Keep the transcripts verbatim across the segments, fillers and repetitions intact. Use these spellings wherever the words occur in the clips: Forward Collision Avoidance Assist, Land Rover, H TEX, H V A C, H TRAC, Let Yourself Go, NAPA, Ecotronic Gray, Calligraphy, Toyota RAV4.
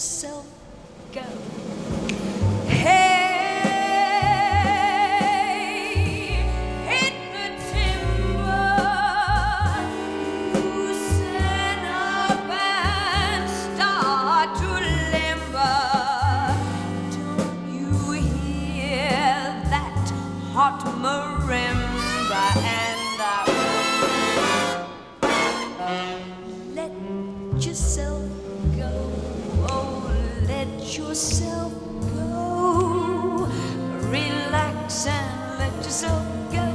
yourself go. Let yourself go, oh, let yourself go. Relax and let yourself go.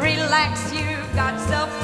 Relax, you've got self.